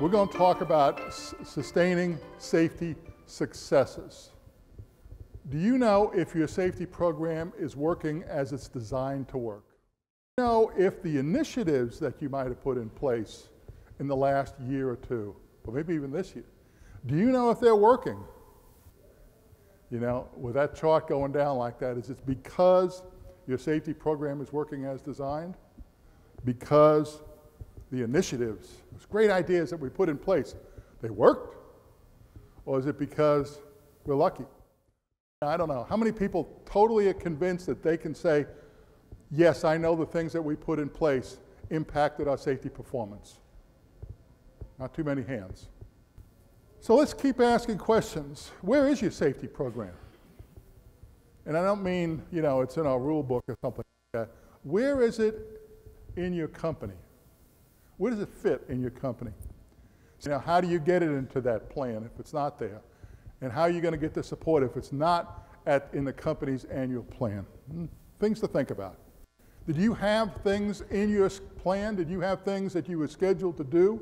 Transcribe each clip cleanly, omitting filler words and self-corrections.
We're going to talk about sustaining safety successes. Do you know if your safety program is working as it's designed to work? Do you know if the initiatives that you might have put in place in the last year or two, or maybe even this year, do you know if they're working? You know, with that chart going down like that, is it because your safety program is working as designed? Because the initiatives, those great ideas that we put in place, they worked? Or is it because we're lucky? I don't know. How many people totally are convinced that they can say, yes, I know the things that we put in place impacted our safety performance? Not too many hands. So let's keep asking questions. Where is your safety program? And I don't mean, you know, it's in our rule book or something like that. Where is it in your company? Where does it fit in your company? So now, how do you get it into that plan if it's not there? And how are you going to get the support if it's not in the company's annual plan? Things to think about. Did you have things in your plan? Did you have things that you were scheduled to do?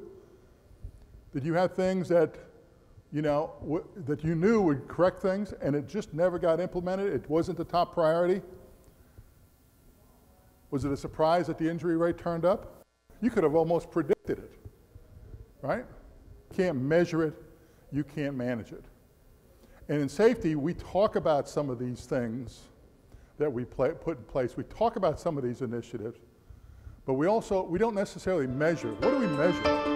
Did you have things that, you know, that you knew would correct things and it just never got implemented? It wasn't the top priority? Was it a surprise that the injury rate turned up? You could have almost predicted it, right? You can't measure it, you can't manage it. And in safety, we talk about some of these things that we put in place. We talk about some of these initiatives, but we don't necessarily measure. What do we measure?